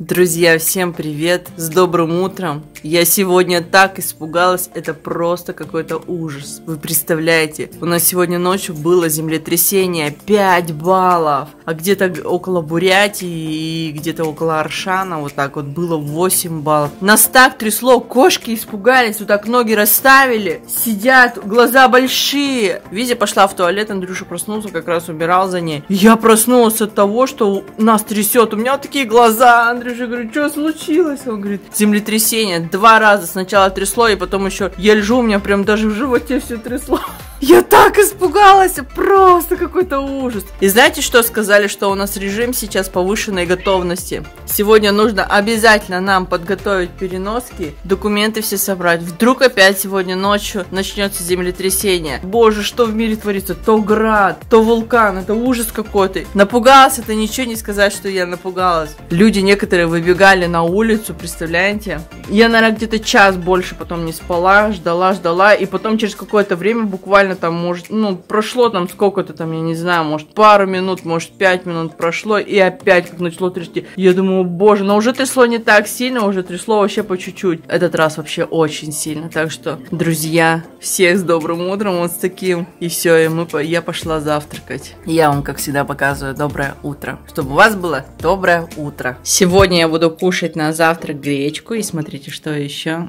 Друзья, всем привет! С добрым утром! Я сегодня так испугалась, это просто какой-то ужас. Вы представляете, у нас сегодня ночью было землетрясение 5 баллов, а где-то около Бурятии и где-то около Аршана вот так вот было 8 баллов. Нас так трясло, кошки испугались, вот так ноги расставили, сидят, глаза большие. Визя пошла в туалет, Андрюша проснулся, как раз убирал за ней. Я проснулась от того, что нас трясет, у меня вот такие глаза, Андрюша. Я говорю, что случилось? Он говорит, землетрясение. 2 раза сначала трясло, и потом еще я лежу, у меня прям даже в животе все трясло. Я так испугалась, просто какой-то ужас. И знаете, что сказали, что у нас режим сейчас повышенной готовности. Сегодня нужно обязательно нам подготовить переноски, документы все собрать. Вдруг опять сегодня ночью начнется землетрясение. Боже, что в мире творится? То град, то вулкан, это ужас какой-то. Напугалась, это ничего не сказать, что я напугалась. Люди некоторые выбегали на улицу, представляете? Я, наверное, где-то час больше потом не спала, ждала. И потом через какое-то время буквально там, может, ну, прошло там сколько-то там, я не знаю, может, пару минут, может, 5 минут прошло, и опять как начало трясти. Я думаю, боже, но уже трясло не так сильно, уже трясло вообще по чуть-чуть. Этот раз вообще очень сильно. Так что, друзья, всех с добрым утром, вот с таким. И все, и я пошла завтракать. Я вам, как всегда, показываю доброе утро, чтобы у вас было доброе утро. Сегодня я буду кушать на завтрак гречку, и смотрите, что еще.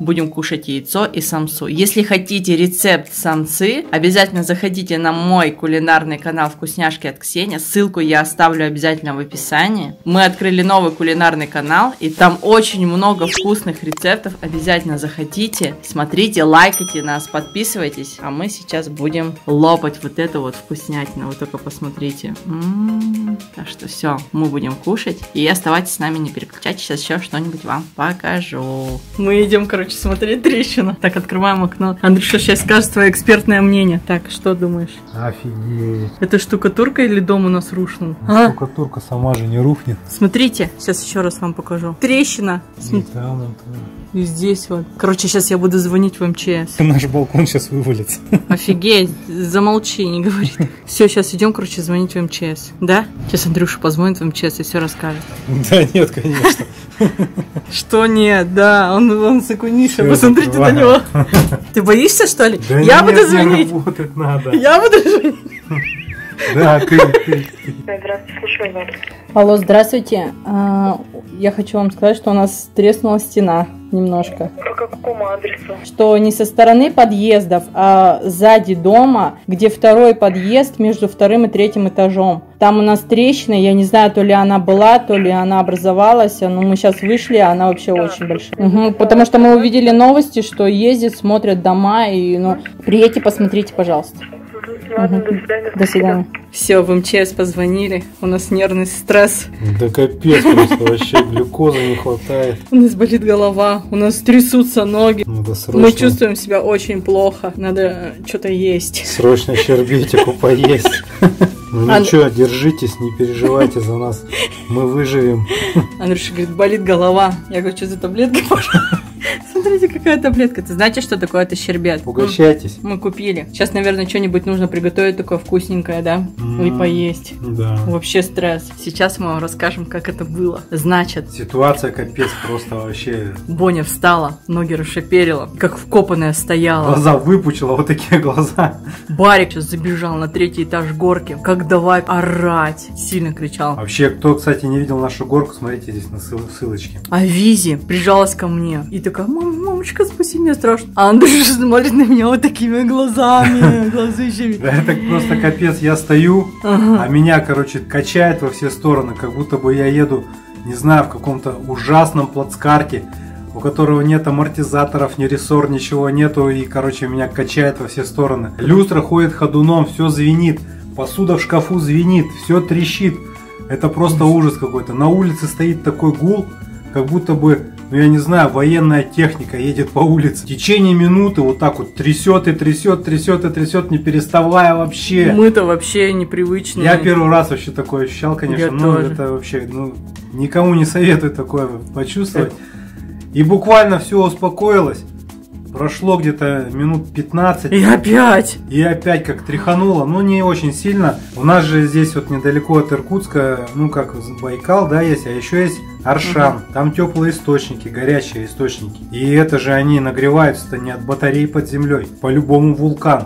Будем кушать яйцо и самсу. Если хотите рецепт самсы, обязательно заходите на мой кулинарный канал «Вкусняшки от Ксения». Ссылку я оставлю обязательно в описании. Мы открыли новый кулинарный канал, и там очень много вкусных рецептов. Обязательно заходите, смотрите, лайкайте нас, подписывайтесь. А мы сейчас будем лопать вот эту вот вкуснятину. Вы только посмотрите. Так что все, мы будем кушать. И оставайтесь с нами, не переключайтесь. Сейчас еще что-нибудь вам покажу. Мы идем, короче, смотреть трещину. Так, открываем окно. Андрюша сейчас скажет твое экспертное мнение. Так, что думаешь? Офигеть. Это штукатурка или дом у нас рухнул? Ну, штукатурка сама же не рухнет. Смотрите, сейчас еще раз вам покажу. Трещина. И здесь вот. Короче, сейчас я буду звонить в МЧС. Наш балкон сейчас вывалится. Офигеть, замолчи, не говори. Все, сейчас идем, короче, звонить в МЧС. Да? Сейчас Андрюша позвонит в МЧС и все расскажет. Да нет, конечно. Что нет, да, он сакуниша, посмотрите на него. Ты боишься, что ли? Я буду звонить. Я буду звонить. Да, ты. Здравствуйте, слушаю вас. Алло, здравствуйте. Я хочу вам сказать, что у нас треснула стена немножко. По какому адресу? Что не со стороны подъездов, а сзади дома, где второй подъезд между 2-м и 3-м этажом. Там у нас трещина, я не знаю, то ли она была, то ли она образовалась, но мы сейчас вышли, а она вообще очень большая. Угу, потому что мы увидели новости, что ездят, смотрят дома, и ну, приедьте, посмотрите, пожалуйста. Ладно, до свидания. До свидания. Все, в МЧС позвонили. У нас нервный стресс. Да капец, просто вообще глюкозы не хватает. У нас болит голова, у нас трясутся ноги. Мы чувствуем себя очень плохо. Надо что-то есть. Срочно щербетику поесть. Ну ничего, держитесь, не переживайте за нас. Мы выживем. Андрюша говорит, болит голова. Я говорю, что за таблетки пошла? Смотрите, какая таблетка. Ты знаете, что такое это щербет? Угощайтесь. Мы купили. Сейчас, наверное, что-нибудь нужно приготовить такое вкусненькое, да? И поесть. Да. Вообще стресс. Сейчас мы вам расскажем, как это было. Значит... Ситуация капец просто вообще... Боня встала, ноги расшиперила, как вкопанная стояла. Глаза выпучила, вот такие глаза. Барик сейчас забежал на 3-й этаж горки. Как давай орать. Сильно кричал. Вообще, кто, кстати, не видел нашу горку, смотрите здесь на ссылочке. А Визи прижалась ко мне и такая... Мамочка, спаси меня, страшно. А Андрюша смотрит на меня вот такими глазами. Да, это просто капец. Я стою, а меня, короче, качает во все стороны. Как будто бы я еду, не знаю, в каком-то ужасном плацкарте, у которого нет амортизаторов, ни рессор, ничего нету. И, короче, меня качает во все стороны. Люстра ходит ходуном, все звенит. Посуда в шкафу звенит, все трещит. Это просто ужас какой-то. На улице стоит такой гул, как будто бы... Ну, я не знаю, военная техника едет по улице. В течение минуты вот так вот трясет и трясет, трясет и трясет, не переставая вообще. Мы-то вообще непривычные. Я первый раз вообще такое ощущал, конечно. Ну, это вообще, ну, никому не советую такое почувствовать. И буквально все успокоилось. Прошло где-то минут 15. И опять как тряхануло, но не очень сильно. У нас же здесь вот недалеко от Иркутска, ну как Байкал, да, есть, а еще есть Аршан. Там теплые источники, горячие источники. И это же они нагреваются-то не от батарей под землей. По-любому вулкан.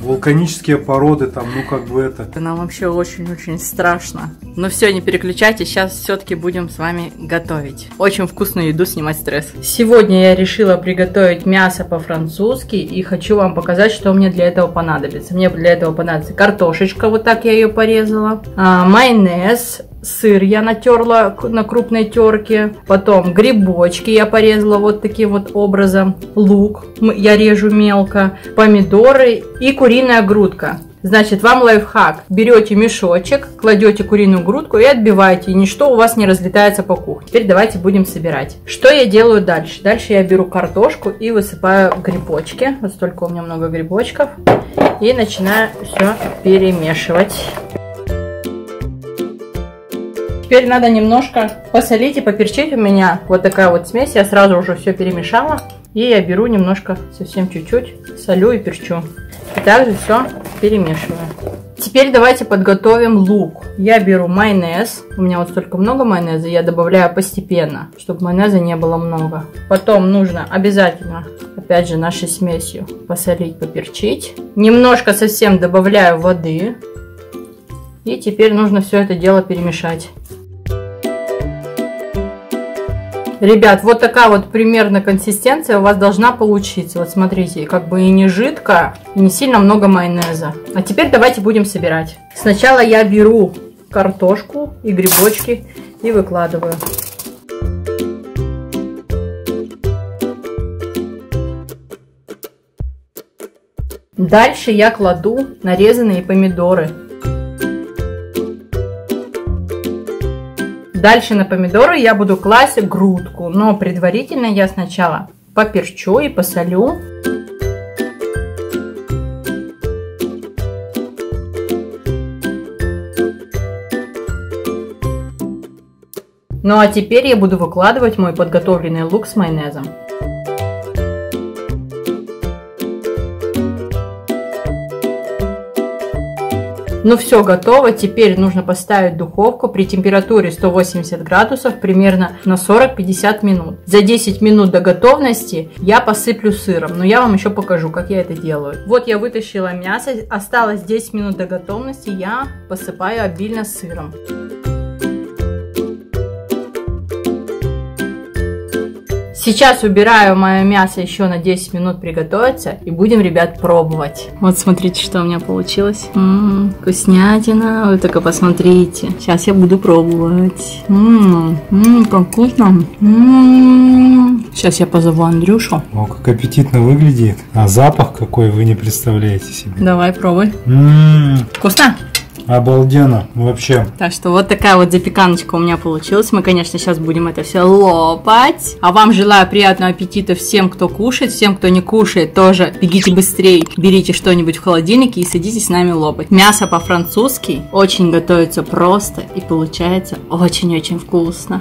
Вулканические породы там, ну как бы это. Это нам вообще очень-очень страшно. Но все, не переключайтесь, сейчас все-таки будем с вами готовить. Очень вкусную еду, снимать стресс. Сегодня я решила приготовить мясо по-французски и хочу вам показать, что мне для этого понадобится. Мне для этого понадобится картошечка, вот так я ее порезала, майонез, сыр я натерла на крупной терке, потом грибочки я порезала вот таким вот образом, лук я режу мелко, помидоры и куриная грудка. Значит, вам лайфхак. Берете мешочек, кладете куриную грудку и отбиваете, и ничто у вас не разлетается по кухне. Теперь давайте будем собирать. Что я делаю дальше? Дальше я беру картошку и высыпаю грибочки. Вот столько у меня много грибочков. И начинаю все перемешивать. Теперь надо немножко посолить и поперчить. У меня вот такая вот смесь. Я сразу уже все перемешала. И я беру немножко, совсем чуть-чуть, солю и перчу. И также все перемешиваю. Теперь давайте подготовим лук. Я беру майонез. У меня вот столько много майонеза. Я добавляю постепенно, чтобы майонеза не было много. Потом нужно обязательно, опять же, нашей смесью посолить, поперчить. Немножко совсем добавляю воды. И теперь нужно все это дело перемешать. Ребят, вот такая вот примерно консистенция у вас должна получиться. Вот смотрите, как бы и не жидко, и не сильно много майонеза. А теперь давайте будем собирать. Сначала я беру картошку и грибочки и выкладываю. Дальше я кладу нарезанные помидоры. Дальше на помидоры я буду класть грудку, но предварительно я сначала поперчу и посолю. Ну а теперь я буду выкладывать мой подготовленный лук с майонезом. Ну все готово, теперь нужно поставить в духовку при температуре 180 градусов примерно на 40-50 минут. За 10 минут до готовности я посыплю сыром, но я вам еще покажу, как я это делаю. Вот я вытащила мясо, осталось 10 минут до готовности, я посыпаю обильно сыром. Сейчас убираю мое мясо еще на 10 минут приготовиться и будем, ребят, пробовать. Вот смотрите, что у меня получилось. Вкуснятина, вы только посмотрите. Сейчас я буду пробовать. Как вкусно. Сейчас я позову Андрюшу. О, как аппетитно выглядит. А запах какой, вы не представляете себе. Давай, пробуй. Вкусно? Обалденно, вообще. Так что вот такая вот запеканочка у меня получилась. Мы, конечно, сейчас будем это все лопать. А вам желаю приятного аппетита всем, кто кушает. Всем, кто не кушает, тоже бегите быстрее, берите что-нибудь в холодильнике и садитесь с нами лопать. Мясо по-французски очень готовится просто и получается очень-очень вкусно.